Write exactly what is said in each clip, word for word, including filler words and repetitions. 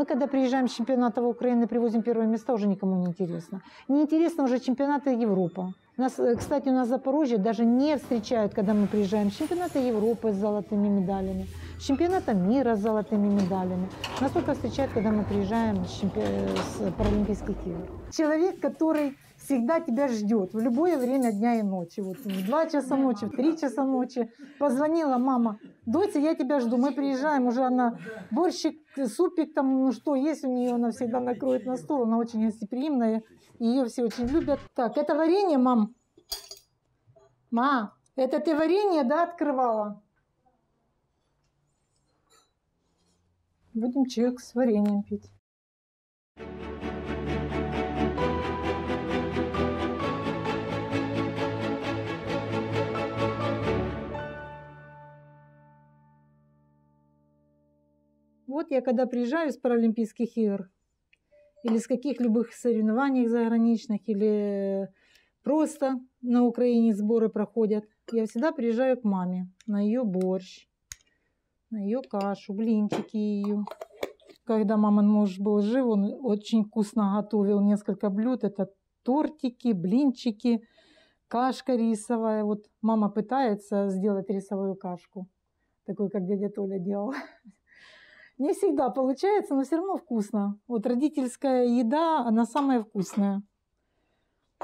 Мы когда приезжаем с чемпионата Украины, привозим первые места, уже никому не интересно. Не интересно уже чемпионаты Европы. Нас, кстати, у нас в Запорожье даже не встречают, когда мы приезжаем с чемпионата Европы с золотыми медалями, с чемпионата мира с золотыми медалями. Нас только встречают, когда мы приезжаем с, чемпи... с паралимпийских игр. Человек, который всегда тебя ждет в любое время дня и ночи. Вот в два часа ночи, в три часа ночи. Позвонила мама: «Дотя, я тебя жду». Мы приезжаем, уже она борщик, супик, там, ну что есть у нее, она всегда накроет на стол. Она очень гостеприимная, ее все очень любят. Так, это варенье, мам? Ма, это ты варенье, да, открывала? Будем чаек с вареньем пить. Вот я когда приезжаю с паралимпийских игр или с каких-либо соревнований заграничных, или просто на Украине сборы проходят, я всегда приезжаю к маме на ее борщ, на ее кашу, блинчики ее. Когда мамин муж был жив, он очень вкусно готовил несколько блюд. Это тортики, блинчики, кашка рисовая. Вот мама пытается сделать рисовую кашку, такую, как дядя Толя делал. Не всегда получается, но все равно вкусно. Вот родительская еда, она самая вкусная.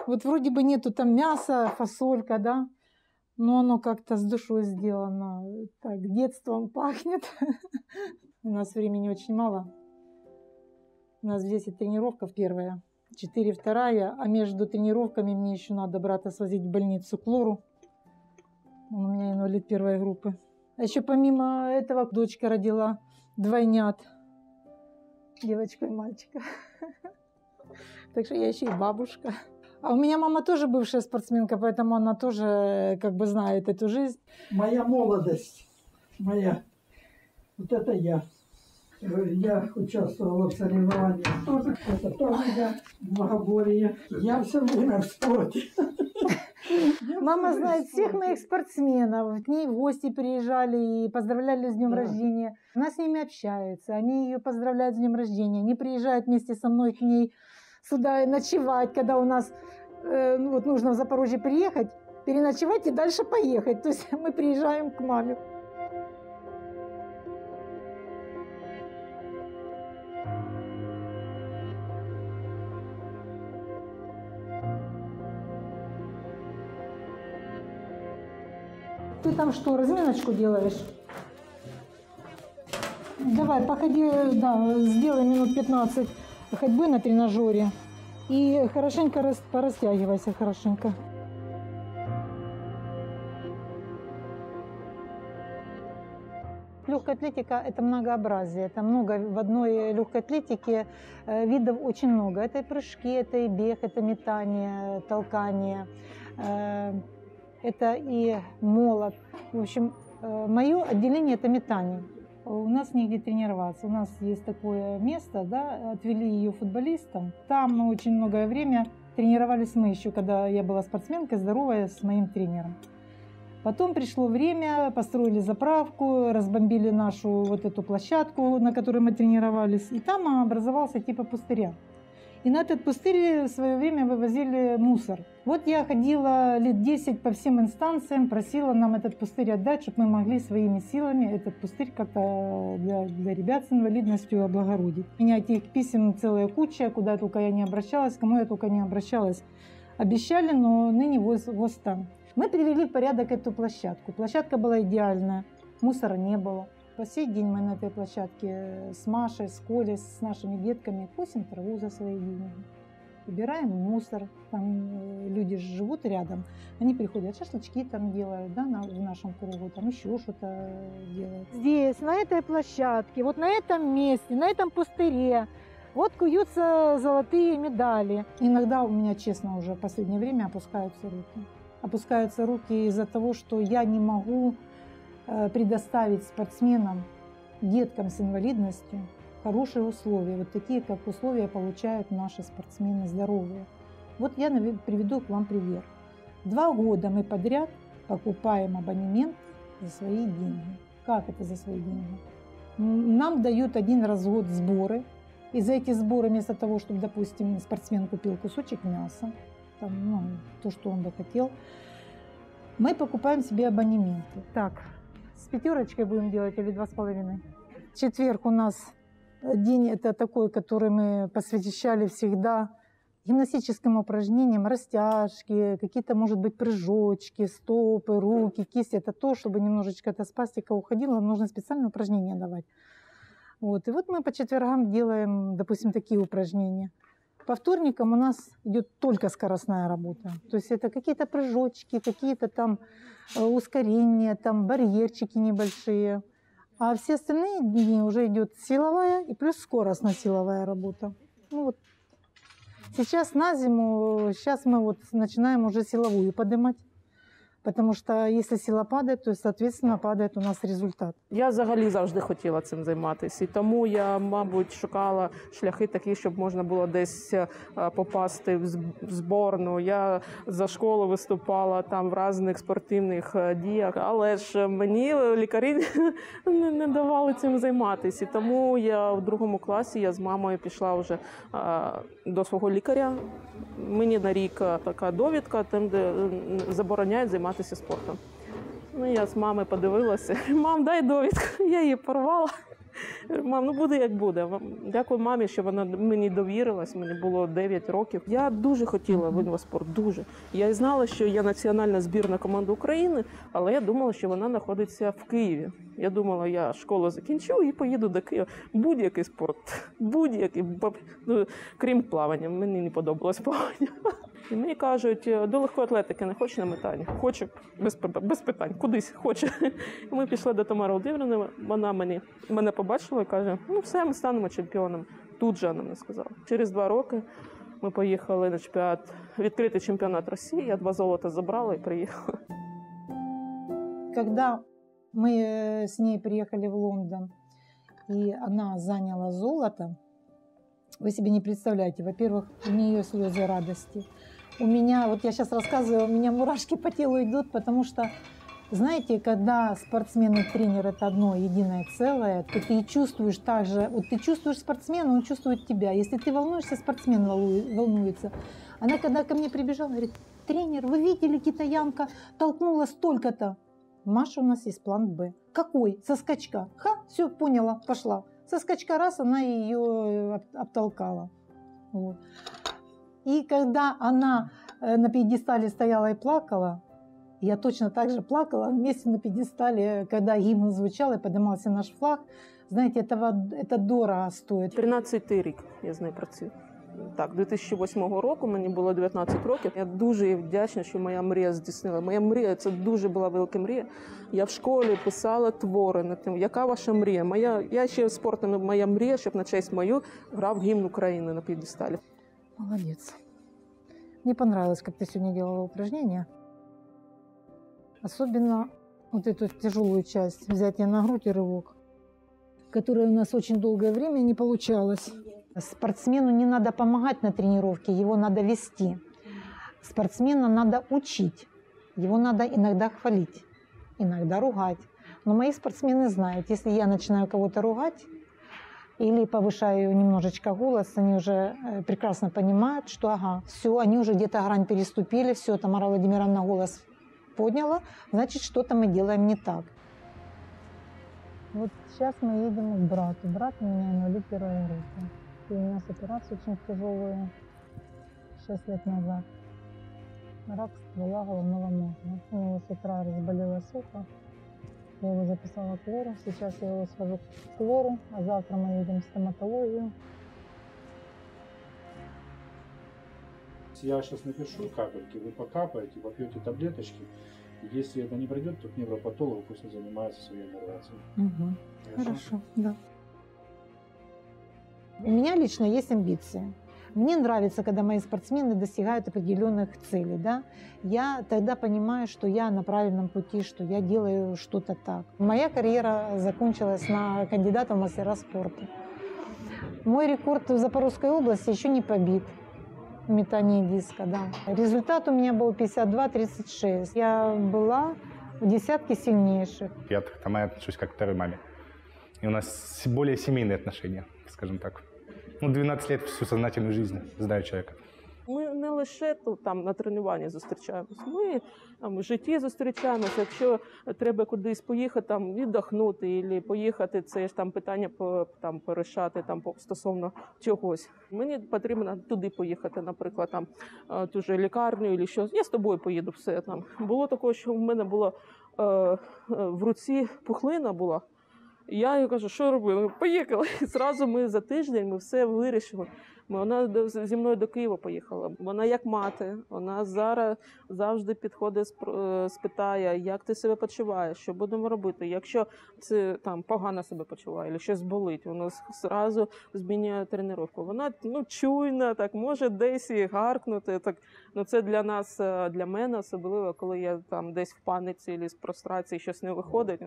Вот вроде бы нету там мяса, фасолька, да, но оно как-то с душой сделано. Так, детством пахнет. У нас времени очень мало. У нас десять тренировков первая, четыре вторая. А между тренировками мне еще надо брата свозить в больницу к лору. Он у меня инвалид первой группы. А еще помимо этого дочка родила двойнят, девочку и мальчика. Так что я еще и бабушка. А у меня мама тоже бывшая спортсменка, поэтому она тоже как бы знает эту жизнь. Моя молодость, моя, вот это я. Я участвовала в соревнованиях тоже, это тоже я, многоборье. Я все время в спорте. Мама знает всех моих спортсменов. К ней в гости приезжали и поздравляли с днем да. рождения. Она с ними общается, они ее поздравляют с днем рождения. Они приезжают вместе со мной к ней сюда ночевать, когда у нас э, ну, вот нужно в Запорожье приехать, переночевать и дальше поехать. То есть мы приезжаем к маме. Ты там что, разминочку делаешь? Давай, походи, да, сделай минут пятнадцать ходьбы на тренажере и хорошенько рас, порастягивайся хорошенько. Легкая атлетика – это многообразие, это много, в одной легкой атлетике видов очень много. Это и прыжки, это и бег, это метание, толкание. Это и молот. В общем, мое отделение – это метание. У нас негде тренироваться. У нас есть такое место, да, отвели ее футболистам. Там мы очень многое время тренировались мы еще, когда я была спортсменкой, здоровая, с моим тренером. Потом пришло время, построили заправку, разбомбили нашу вот эту площадку, на которой мы тренировались. И там образовался типа пустыря. И на этот пустырь в свое время вывозили мусор. Вот я ходила лет десять по всем инстанциям, просила нам этот пустырь отдать, чтобы мы могли своими силами этот пустырь как-то для, для ребят с инвалидностью облагородить. У меня этих писем целая куча, куда только я не обращалась, кому я только не обращалась. Обещали, но ныне воз, воз там. Мы привели в порядок эту площадку. Площадка была идеальная, мусора не было. По сей день мы на этой площадке с Машей, с Колей, с нашими детками косим траву за свои деньги, убираем мусор. Там люди живут рядом, они приходят, шашлычки там делают, да, в нашем кругу, там еще что-то делают. Здесь, на этой площадке, вот на этом месте, на этом пустыре, вот куются золотые медали. Иногда у меня, честно, уже в последнее время опускаются руки. Опускаются руки из-за того, что я не могу предоставить спортсменам, деткам с инвалидностью хорошие условия, вот такие, как условия получают наши спортсмены здоровые. Вот я приведу к вам пример. Два года мы подряд покупаем абонемент за свои деньги. Как это за свои деньги? Нам дают один раз в год сборы, И за эти сборы, вместо того, чтобы, допустим, спортсмен купил кусочек мяса, там, ну, то, что он бы хотел, мы покупаем себе абонементы. Так, с пятерочкой будем делать или два с половиной? Четверг у нас день, это такой, который мы посвящали всегда гимнастическим упражнениям, растяжки, какие-то, может быть, прыжочки, стопы, руки, кисти. Это то, чтобы немножечко эта спастика уходила, нужно специальные упражнения давать. Вот. И вот мы по четвергам делаем, допустим, такие упражнения. По вторникам у нас идет только скоростная работа. То есть это какие-то прыжочки, какие-то там ускорения, там барьерчики небольшие. А все остальные дни уже идет силовая и плюс скоростно-силовая работа. Ну, вот. Сейчас на зиму, сейчас мы вот начинаем уже силовую поднимать. Потому что если сила падает, то, соответственно, падает у нас результат. Я взагалі завжди хотіла цим займатися. І тому я, мабуть, шукала шляхи такі, щоб можна було десь попасти в зборну. Я за школу виступала там в різних спортивних діях. Але ж мені лікарі не давали цим займатися. І тому я в другому класі я з мамою пішла вже до свого лікаря. Мені на рік така довідка, там, де забороняють займатися спортом. Ну, я з мамою подивилася. Мам, дай довідку. Я її порвала. Мам, ну буде як буде. Дякую мамі, що вона мені довірилась. Мені було дев'ять років. Я дуже хотіла в спорт, дуже. Я знала, що я національна збірна команда України, але я думала, що вона знаходиться в Києві. Я думала, я школу закінчу і поїду до Києва. Будь-який спорт, будь-який, ну, крім плавання. Мені не подобалось плавання. І мені кажуть, до легкої атлетики не хочу на метанні. Хочу, без, без питань, кудись хочу. І ми пішли до Тамари Владимировни, вона мені, мене побачила і каже, ну все, ми станемо чемпіоном. Тут же вона мені сказала. Через два роки ми поїхали на чемпіонат, відкритий чемпіонат Росії, я два золота забрала і приїхала. Коли мы с ней приехали в Лондон, и она заняла золото. Вы себе не представляете, во-первых, у нее слезы радости. У меня, вот я сейчас рассказываю, у меня мурашки по телу идут, потому что, знаете, когда спортсмен и тренер – это одно единое целое, то ты чувствуешь так же, вот ты чувствуешь спортсмена, он чувствует тебя. Если ты волнуешься, спортсмен волнуется. Она когда ко мне прибежала, говорит, тренер, вы видели, китаянка толкнула столько-то. Маша, у нас есть план Б. Какой? Со скачка. Ха, все, поняла, пошла. Со скачка раз, она ее обтолкала. Вот. И когда она на пьедестале стояла и плакала, я точно так же плакала вместе на пьедестале, когда гимн звучал и поднимался наш флаг. Знаете, этого, это дорого стоит. тринадцятий рік, я знаю про це. Так, дві тисячі восьмого року, мені було дев'ятнадцять років. Я дуже вдячна, що моя мрія здійснила. Моя мрія, це дуже була велика мрія. Я в школі писала твори над тим, яка ваша мрія? Моя, я ще спортом, моя мрія, щоб на честь мою грав гімн України на п'єдесталі. Молодець. Мені понравилось, як ти сьогодні робила упражнення. Особливо вот эту тяжелую часть, взятие на грудь и рывок, которая у нас очень долгое время не получалось. Спортсмену не надо помогать на тренировке, его надо вести. Спортсмена надо учить, его надо иногда хвалить, иногда ругать. Но мои спортсмены знают, если я начинаю кого-то ругать или повышаю немножечко голос, они уже прекрасно понимают, что ага, все, они уже где-то грань переступили, все, Тамара Владимировна голос подняла, значит, что-то мы делаем не так. Вот сейчас мы едем к брату. Брат у меня инвалид первой группы. И у нас операция очень тяжелая, шесть лет назад. Рак ствола головного мозга. У него с утра разболелась ухо. Я его записала к лору. Сейчас я его свожу к лору, а завтра мы едем в стоматологию. Я сейчас напишу капельки, вы покапаете, попьете таблеточки. Если это не пройдет, то к невропатологу пусть он занимается своей операцией. Угу. Хорошо? Хорошо, да. У меня лично есть амбиции. Мне нравится, когда мои спортсмены достигают определенных целей. Да? Я тогда понимаю, что я на правильном пути, что я делаю что-то так. Моя карьера закончилась на кандидата в мастера спорта. Мой рекорд в Запорожской области еще не побит. Метание диска, да. Результат у меня был пятьдесят два тридцать шесть. Я была в десятке сильнейших. Я к Тамаре отношусь как к второй маме. И у нас более семейные отношения, скажем так. ну, двенадцать лет всю сознательную жизнь знаю человека. Ми не лише тут, там, на тренуванні зустрічаємось, ми там, в житті зустрічаємось. Якщо треба кудись поїхати, там, віддохнути, або поїхати, це ж там питання по, там, порішати там, стосовно чогось. Мені потрібно туди поїхати, наприклад, там, ту ж лікарню, або щось. Я з тобою поїду, все. Там. Було такого, що в мене було, е, е, в руці пухлина була. Я їй кажу, що робимо? Поїхали. І одразу ми за тиждень ми все вирішили. Вона зі мною до Києва поїхала. Вона як мати, вона зараз завжди підходить, спитає, як ти себе почуваєш, що будемо робити. Якщо це там погано себе почуває, або щось болить, вона одразу змінює тренування. Вона ну, чуйна, так може десь і гаркнути. Так. Ну, це для нас, для мене особливо, коли я там десь в паниці або з прострації щось не виходить,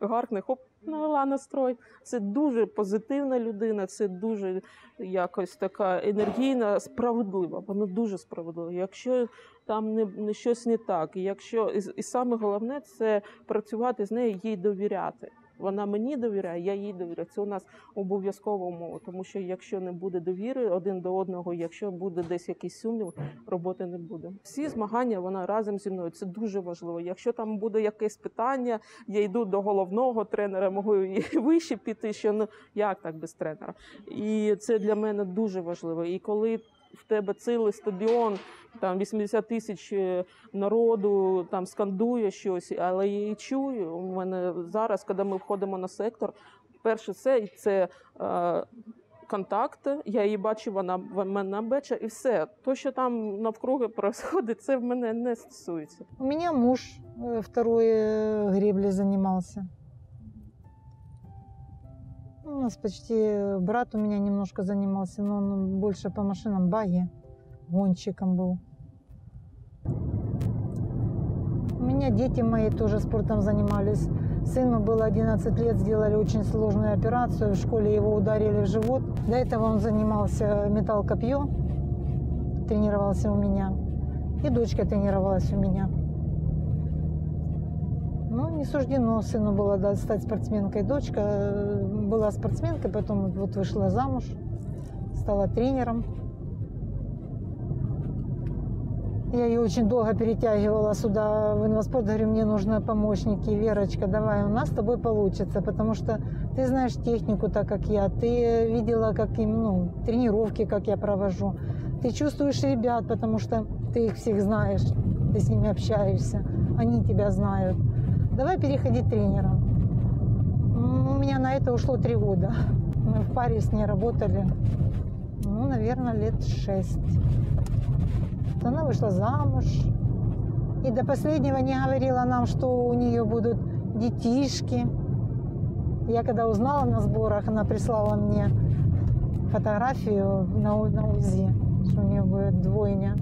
гаркне, хоп, навела настрой. Це дуже позитивна людина, це дуже якось така енергійна, справедлива, вона дуже справедлива. Якщо там не, не щось не так, якщо і, і саме головне це працювати з нею, їй довіряти. Вона мені довіряє, я їй довіряю. Це у нас обов'язкова умова, тому що якщо не буде довіри один до одного, якщо буде десь якийсь сумнів, роботи не буде. Всі змагання вона разом зі мною, це дуже важливо. Якщо там буде якесь питання, я йду до головного тренера, можу і вище піти, що ну, як так без тренера. І це для мене дуже важливо. І коли в тебе цілий стадіон, там вісімдесят тисяч народу, там скандує щось, але я її чую. У мене зараз, коли ми входимо на сектор, перше це, це е, контакти, я її бачу, вона мене бачить, і все. То, що там навкруги происходит, це в мене не стосується. У мене муж второй греблі займався. У нас почти брат у меня немножко занимался, но он больше по машинам, баги, гонщиком был. У меня дети мои тоже спортом занимались. Сыну было одиннадцать лет, сделали очень сложную операцию. В школе его ударили в живот. До этого он занимался металл-копье, тренировался у меня. И дочка тренировалась у меня. Ну, не суждено сыну было, да, стать спортсменкой. Дочка была спортсменкой, потом вот вышла замуж, стала тренером. Я ее очень долго перетягивала сюда, в инваспорт, говорю, мне нужны помощники. Верочка, давай, у нас с тобой получится, потому что ты знаешь технику так, как я, ты видела, как, ну, тренировки, как я провожу. Ты чувствуешь ребят, потому что ты их всех знаешь, ты с ними общаешься, они тебя знают. Давай переходить тренером. У меня на это ушло три года. Мы в паре с ней работали, ну, наверное, лет шесть. Она вышла замуж. И до последнего не говорила нам, что у нее будут детишки. Я когда узнала на сборах, она прислала мне фотографию на УЗИ, что у нее будет двойня.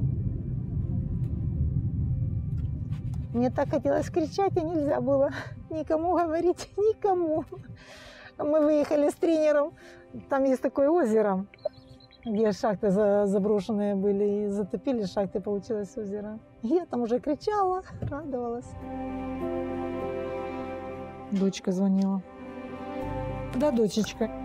Мне так хотелось кричать, и нельзя было никому говорить, никому. Мы выехали с тренером, там есть такое озеро, где шахты заброшенные были, и затопили шахты, получилось озеро. Я там уже кричала, радовалась. Дочка звонила. Да, дочечка.